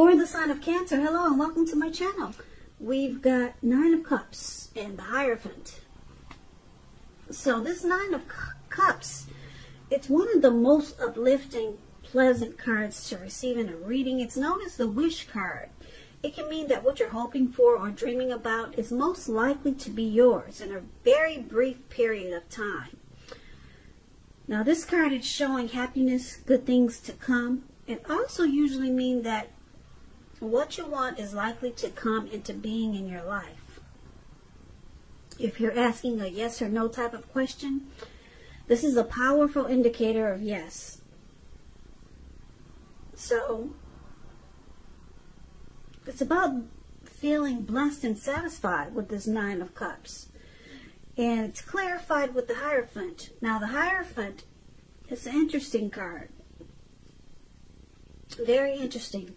For the sign of Cancer, hello and welcome to my channel. We've got 9 of Cups and the Hierophant. So this 9 of Cups, it's one of the most uplifting, pleasant cards to receive in a reading. It's known as the wish card. It can mean that what you're hoping for or dreaming about is most likely to be yours in a very brief period of time. Now this card is showing happiness, good things to come. It also usually means that what you want is likely to come into being in your life. If you're asking a yes or no type of question, this is a powerful indicator of yes. So it's about feeling blessed and satisfied with this 9 of Cups. And it's clarified with the Hierophant. Now the Hierophant is an interesting card. Very interesting.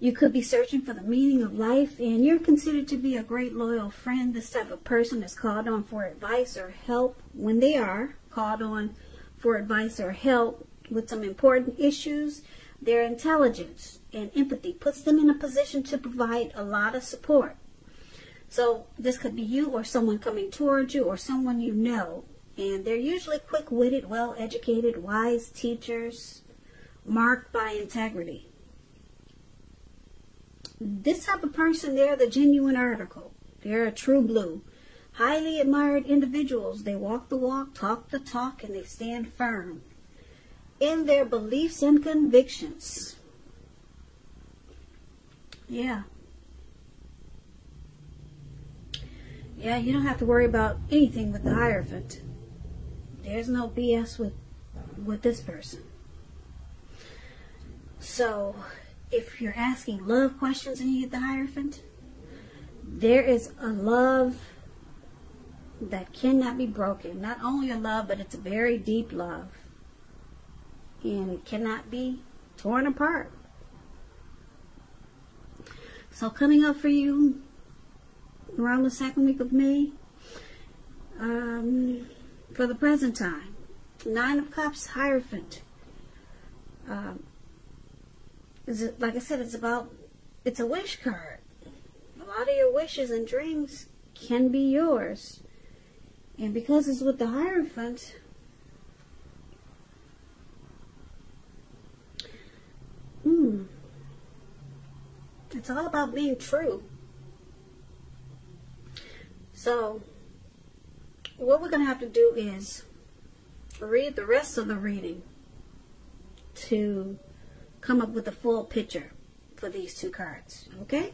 You could be searching for the meaning of life, and you're considered to be a great loyal friend. This type of person is called on for advice or help when they are called on for advice or help with some important issues. Their intelligence and empathy puts them in a position to provide a lot of support. So this could be you or someone coming towards you or someone you know. And they're usually quick-witted, well-educated, wise teachers, marked by integrity. This type of person, they're the genuine article. They're a true blue. Highly admired individuals. They walk the walk, talk the talk, and they stand firm in their beliefs and convictions. Yeah. Yeah, you don't have to worry about anything with the Hierophant. There's no BS with this person. So, if you're asking love questions and you get the Hierophant, there is a love that cannot be broken. Not only a love, but it's a very deep love. And it cannot be torn apart. So coming up for you around the 2nd week of May, for the present time, 9 of Cups, Hierophant. Like I said, it's a wish card. A lot of your wishes and dreams can be yours. And because it's with the Hierophant, it's all about being true. So, what we're going to have to do is read the rest of the reading to come up with a full picture for these 2 cards, okay?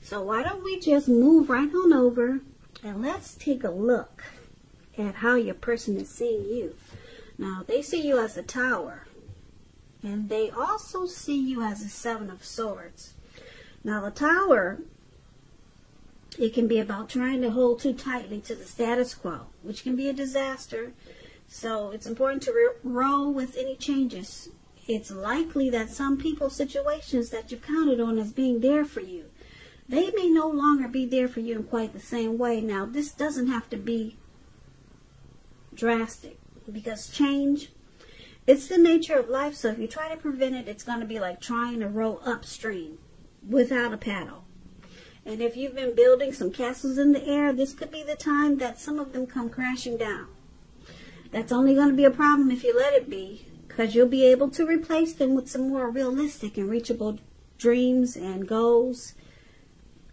So why don't we just move right on over and let's take a look at how your person is seeing you. Now, they see you as a Tower, and they also see you as a 7 of Swords. Now, the Tower, it can be about trying to hold too tightly to the status quo, which can be a disaster. So it's important to roll with any changes. It's likely that some people's situations that you've counted on as being there for you, they may no longer be there for you in quite the same way. Now, this doesn't have to be drastic, because change, it's the nature of life. So if you try to prevent it, it's going to be like trying to row upstream without a paddle. And if you've been building some castles in the air, this could be the time that some of them come crashing down. That's only going to be a problem if you let it be, because you'll be able to replace them with some more realistic and reachable dreams and goals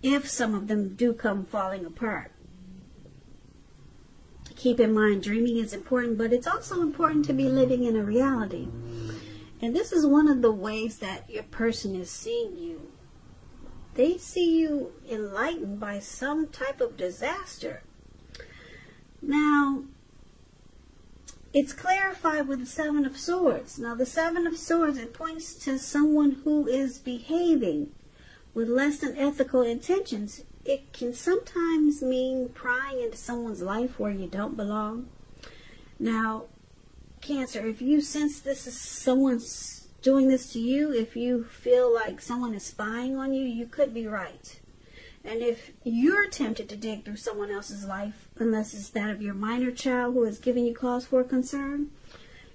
if some of them do come falling apart. Keep in mind, dreaming is important, but it's also important to be living in a reality. And this is one of the ways that your person is seeing you. They see you enlightened by some type of disaster. Now, it's clarified with the 7 of Swords. Now, the 7 of Swords, it points to someone who is behaving with less than ethical intentions. It can sometimes mean prying into someone's life where you don't belong. Now, Cancer, if you sense this is someone's doing this to you, if you feel like someone is spying on you, you could be right. And if you're tempted to dig through someone else's life, unless it's that of your minor child who is giving you cause for concern,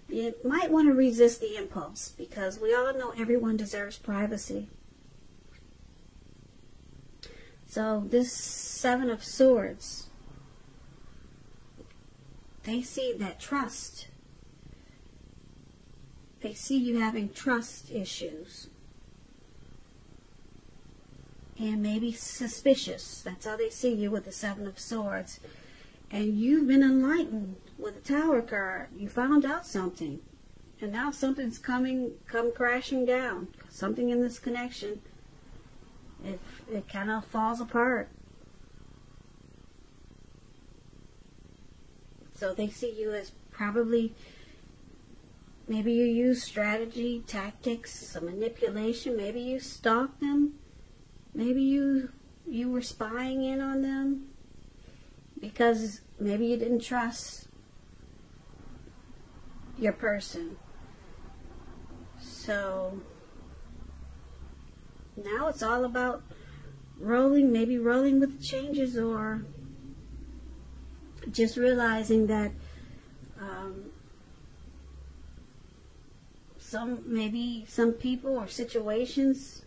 you might want to resist the impulse, because we all know everyone deserves privacy. So this Seven of Swords, they see that trust. They see you having trust issues. And maybe suspicious. That's how they see you with the Seven of Swords. And you've been enlightened with the Tower card. You found out something. And now something's come crashing down. Something in this connection. It kind of falls apart. So they see you as probably, maybe you use strategy, tactics, some manipulation. Maybe you stalked them. Maybe you were spying in on them because maybe you didn't trust your person. So now it's all about rolling, maybe rolling with changes, or just realizing that maybe some people or situations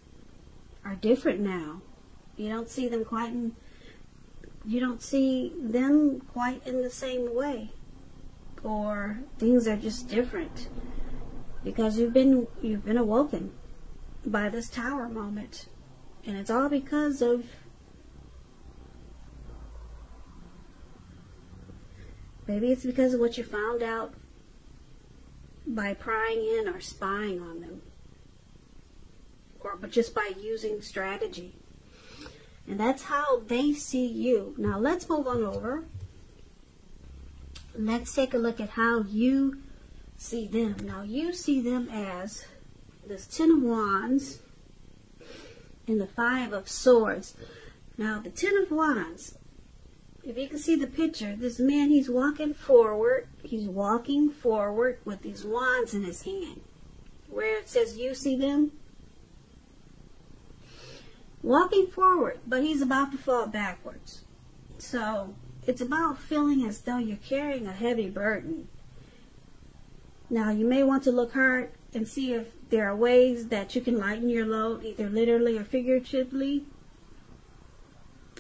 are different now. You don't see them quite in, you don't see them quite in the same way, or things are just different because you've been awoken by this Tower moment, and it's all because of maybe it's because of what you found out by prying in or spying on them. But just by using strategy. And that's how they see you. Now let's move on over. Let's take a look at how you see them. Now you see them as this Ten of Wands and the Five of Swords. Now the Ten of Wands, if you can see the picture, this man, he's walking forward. He's walking forward with these wands in his hand. Where it says you see them, walking forward, but he's about to fall backwards. So it's about feeling as though you're carrying a heavy burden. Now you may want to look hard and see if there are ways that you can lighten your load, either literally or figuratively,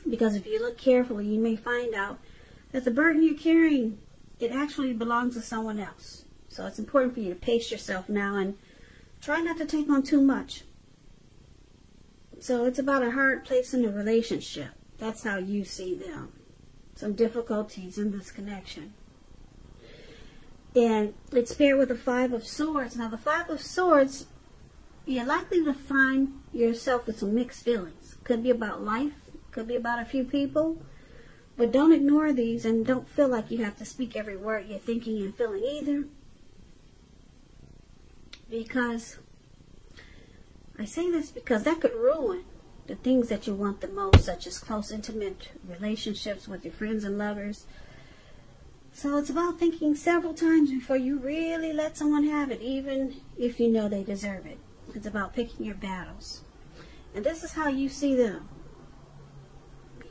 because if you look carefully, you may find out that the burden you're carrying, it actually belongs to someone else. So it's important for you to pace yourself now and try not to take on too much. So it's about a hard place in the relationship. That's how you see them. Some difficulties in this connection. And it's paired with the Five of Swords. Now the Five of Swords, you're likely to find yourself with some mixed feelings. Could be about life, could be about a few people. But don't ignore these, and don't feel like you have to speak every word you're thinking and feeling either. Because I say this because that could ruin the things that you want the most, such as close, intimate relationships with your friends and lovers. So it's about thinking several times before you really let someone have it, even if you know they deserve it. It's about picking your battles. And this is how you see them.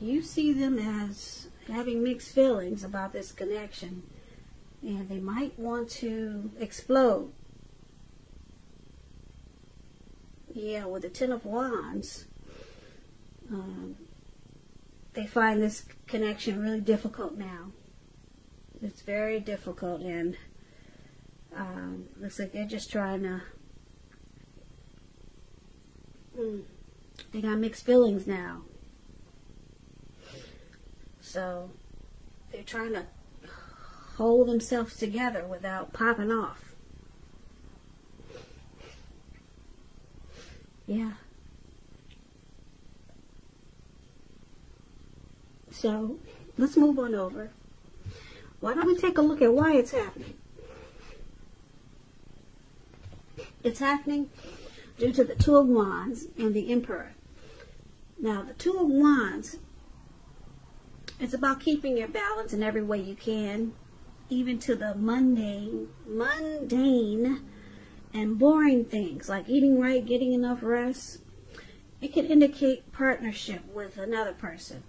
You see them as having mixed feelings about this connection, and they might want to explode. Yeah, with the Ten of Wands, they find this connection really difficult now. It's very difficult, and looks like they're just trying to, they got mixed feelings now. So they're trying to hold themselves together without popping off. Yeah. So let's move on over. Why don't we take a look at why it's happening? It's happening due to the Two of Wands and the Emperor. Now the Two of Wands, it's about keeping your balance in every way you can, even to the mundane and boring things like eating right, getting enough rest. It could indicate partnership with another person.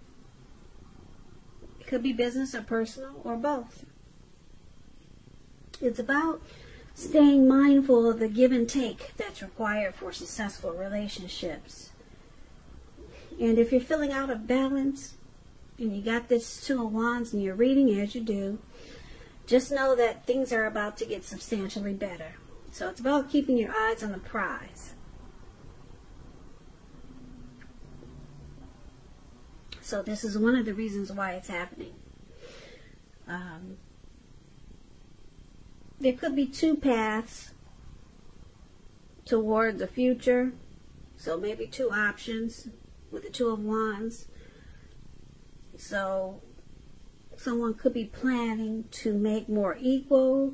It could be business or personal or both. It's about staying mindful of the give and take that's required for successful relationships. And if you're feeling out of balance and you got this Two of Wands and you're reading as you do, just know that things are about to get substantially better. So it's about keeping your eyes on the prize. So this is one of the reasons why it's happening. There could be two paths toward the future. So maybe two options with the Two of Wands. So someone could be planning to make more equal.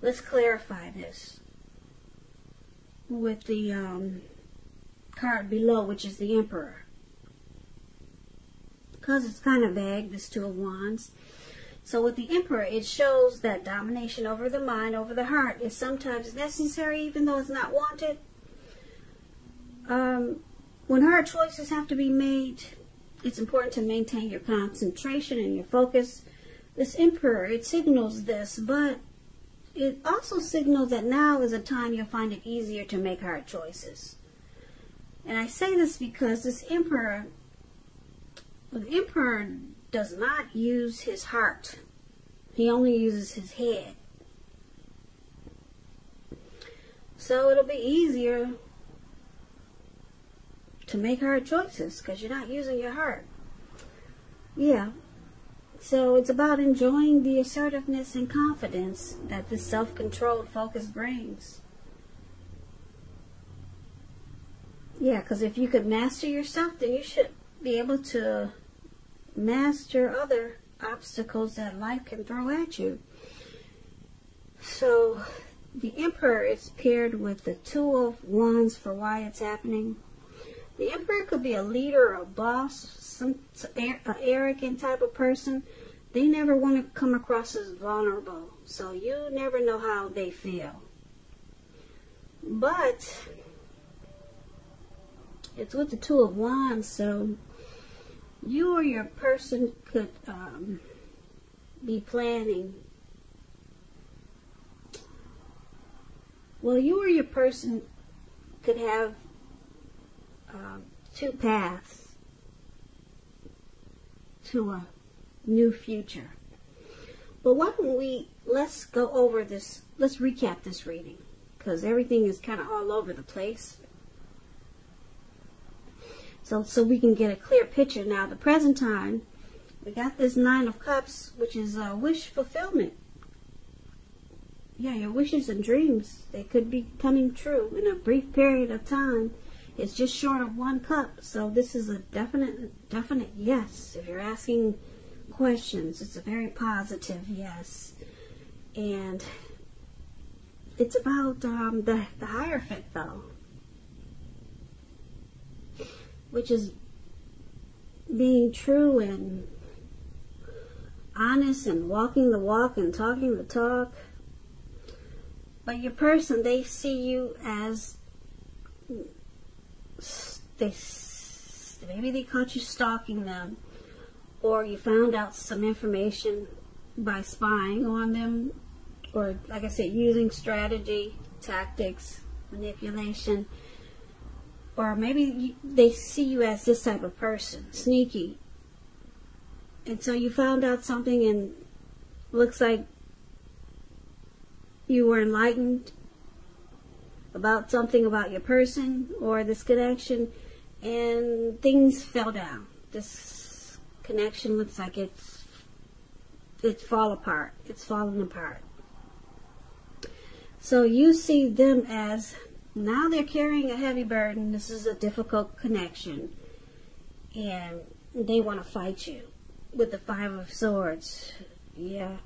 Let's clarify this with the card below, which is the Emperor. Because it's kind of vague, this Two of Wands. So with the Emperor, it shows that domination over the mind, over the heart, is sometimes necessary, even though it's not wanted. When hard choices have to be made, it's important to maintain your concentration and your focus. This Emperor, it signals this, but it also signals that now is a time you'll find it easier to make hard choices. And I say this because this Emperor, the Emperor does not use his heart. He only uses his head. So it'll be easier to make hard choices because you're not using your heart. Yeah. So it's about enjoying the assertiveness and confidence that this self-controlled focus brings. Yeah, because if you could master yourself, then you should be able to master other obstacles that life can throw at you. So the Emperor is paired with the Two of Wands for why it's happening. The Emperor could be a leader or a boss, an arrogant type of person. They never want to come across as vulnerable, so you never know how they feel. But it's with the Two of Wands, so you or your person could be planning. Well, you or your person could have two paths to a new future. But why don't we, let's go over this, let's recap this reading, because everything is kind of all over the place. So we can get a clear picture. Now, the present time, we got this Nine of Cups, which is a wish fulfillment. Yeah, your wishes and dreams, they could be coming true in a brief period of time. It's just short of one cup, so this is a definite yes. If you're asking questions, it's a very positive yes. And it's about the Hierophant, though, which is being true and honest and walking the walk and talking the talk. But your person, they see you as... Maybe they caught you stalking them, or you found out some information by spying on them, or, like I said, using strategy, tactics, manipulation, or maybe they see you as this type of person, sneaky. And so you found out something and looks like you were enlightened about something about your person or this connection, and things fell down. This connection looks like it's fallen apart. So you see them as, now they're carrying a heavy burden. This is a difficult connection, and they want to fight you with the Five of Swords. Yeah,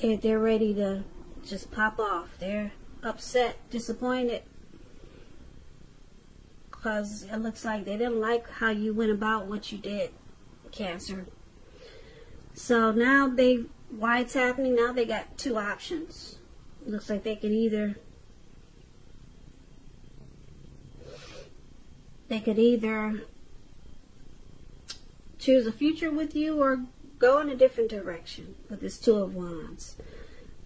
they're ready to just pop off. They're upset, disappointed, because it looks like they didn't like how you went about what you did, Cancer. So now they, why it's happening, now they got two options. It looks like they can either, they could either choose a future with you or go in a different direction with this Two of Wands.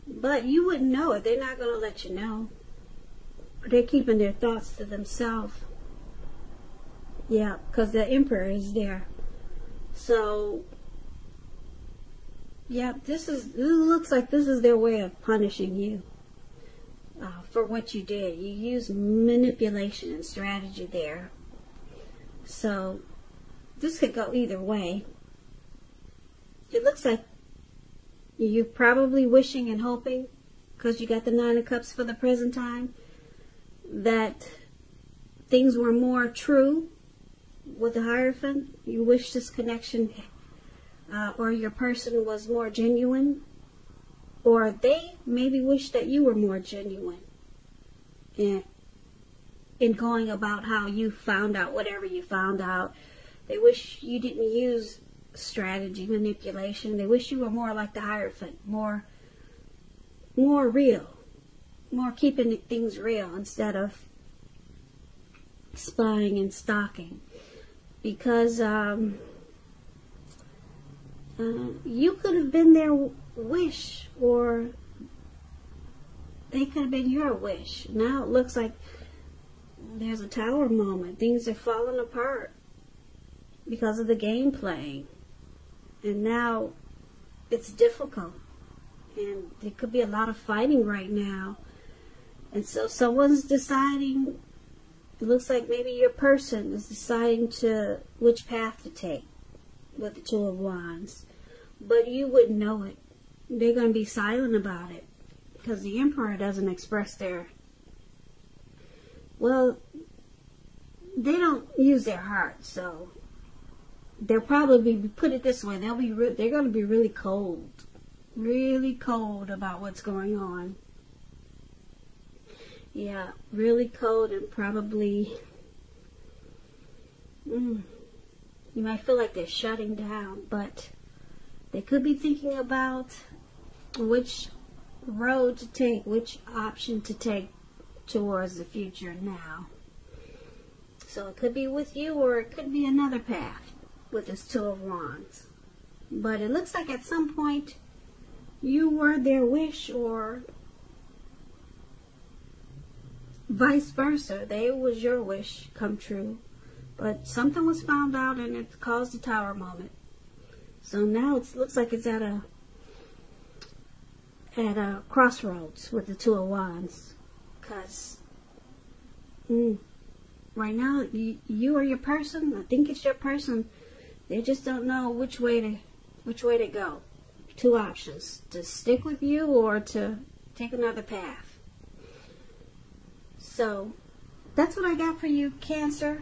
But you wouldn't know it. They're not going to let you know. They're keeping their thoughts to themselves. Yeah, because the Emperor is there. So, yeah, this looks like this is their way of punishing you for what you did. You used manipulation and strategy there. So, this could go either way. It looks like you're probably wishing and hoping, because you got the 9 of Cups for the present time, that things were more true with the Hierophant. You wish this connection or your person was more genuine, or they maybe wish that you were more genuine in going about how you found out whatever you found out. They wish you didn't use strategy, manipulation. They wish you were more like the Hierophant, more real, more keeping things real instead of spying and stalking. Because you could have been their wish, or they could have been your wish. Now it looks like there's a tower moment. Things are falling apart because of the game playing. And now it's difficult. And there could be a lot of fighting right now. And so someone's deciding, it looks like maybe your person is deciding to which path to take with the 2 of Wands. But you wouldn't know it. They're going to be silent about it because the Emperor doesn't express their, well, they don't use their heart, so they'll probably be, put it this way, they're going to be really cold about what's going on. Yeah, really cold, and probably you might feel like they're shutting down, but they could be thinking about which road to take, which option to take towards the future now. So it could be with you, or it could be another path with this 2 of Wands. But it looks like at some point you were their wish, or vice versa, they was your wish come true, but something was found out and it caused the tower moment. So now it looks like it's at a crossroads with the 2 of Wands, because right now you or your person, I think it's your person, they just don't know which way to go. 2 options: to stick with you or to take another path. So, that's what I got for you, Cancer.